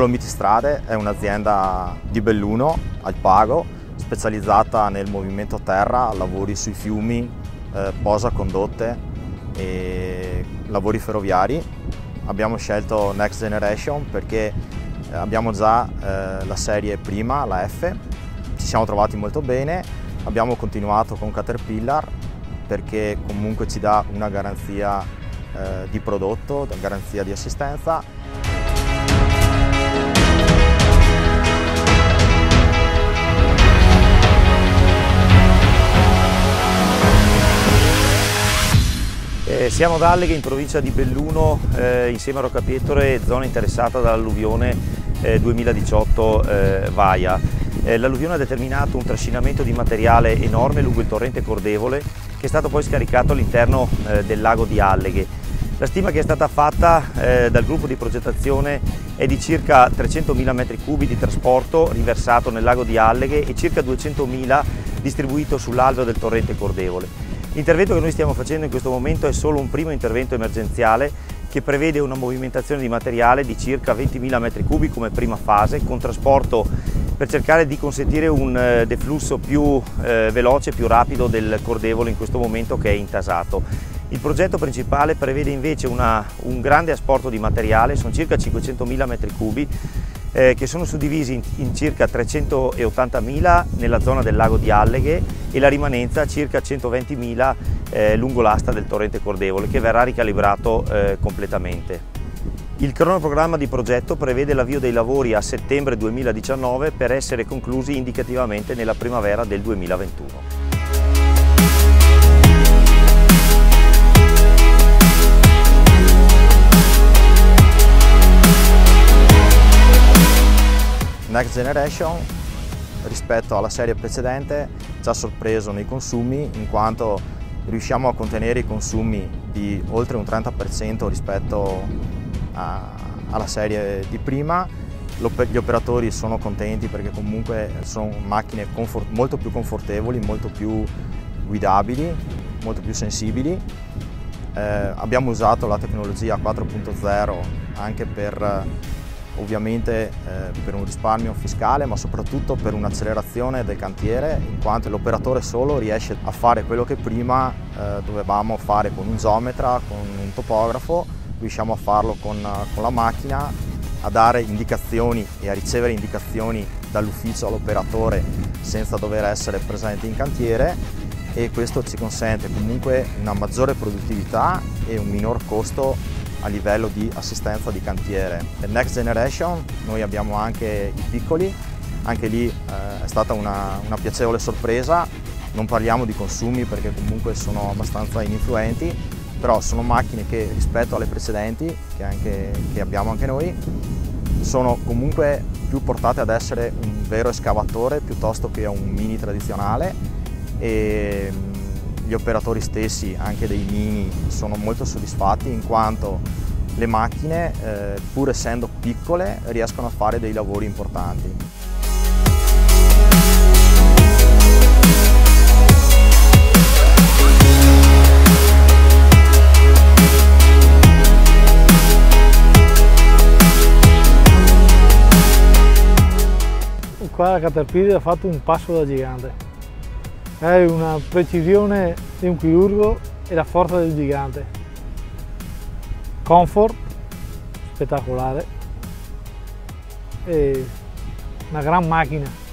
Dolomiti Strade è un'azienda di Belluno, Alpago, specializzata nel movimento a terra, lavori sui fiumi, posacondotte e lavori ferroviari. Abbiamo scelto Next Generation perché abbiamo già la serie prima, la F, ci siamo trovati molto bene, abbiamo continuato con Caterpillar perché comunque ci dà una garanzia di prodotto, garanzia di assistenza. Siamo ad Alleghe, in provincia di Belluno, insieme a Rocca Pietore, zona interessata dall'alluvione 2018 Vaia. L'alluvione ha determinato un trascinamento di materiale enorme lungo il torrente Cordevole, che è stato poi scaricato all'interno del lago di Alleghe. La stima che è stata fatta dal gruppo di progettazione è di circa 300.000 metri cubi di trasporto riversato nel lago di Alleghe e circa 200.000 distribuito sull'alveo del torrente Cordevole. L'intervento che noi stiamo facendo in questo momento è solo un primo intervento emergenziale che prevede una movimentazione di materiale di circa 20.000 metri cubi come prima fase, con trasporto per cercare di consentire un deflusso più veloce, più rapido del Cordevole in questo momento, che è intasato. Il progetto principale prevede invece un grande asporto di materiale, sono circa 500.000 metri cubi, che sono suddivisi in circa 380.000 nella zona del lago di Alleghe e la rimanenza circa 120.000 lungo l'asta del torrente Cordevole, che verrà ricalibrato completamente. Il cronoprogramma di progetto prevede l'avvio dei lavori a settembre 2019 per essere conclusi indicativamente nella primavera del 2021. Next Generation rispetto alla serie precedente ci ha sorpreso nei consumi, in quanto riusciamo a contenere i consumi di oltre un 30% rispetto alla serie di prima. Gli operatori sono contenti perché comunque sono macchine molto più confortevoli, molto più guidabili, molto più sensibili. Abbiamo usato la tecnologia 4.0 anche per ovviamente per un risparmio fiscale, ma soprattutto per un'accelerazione del cantiere, in quanto l'operatore solo riesce a fare quello che prima dovevamo fare con un geometra, con un topografo. Riusciamo a farlo con la macchina, a dare indicazioni e a ricevere indicazioni dall'ufficio all'operatore senza dover essere presenti in cantiere, e questo ci consente comunque una maggiore produttività e un minor costo a livello di assistenza di cantiere. Per Next Generation noi abbiamo anche i piccoli, anche lì è stata una piacevole sorpresa. Non parliamo di consumi perché comunque sono abbastanza ininfluenti, però sono macchine che rispetto alle precedenti, che abbiamo anche noi, sono comunque più portate ad essere un vero escavatore piuttosto che un mini tradizionale, e gli operatori stessi, anche dei mini, sono molto soddisfatti, in quanto le macchine, pur essendo piccole, riescono a fare dei lavori importanti. Qua la Caterpillar ha fatto un passo da gigante. È una precisione di un chirurgo e la forza del gigante. Comfort spettacolare e una gran macchina.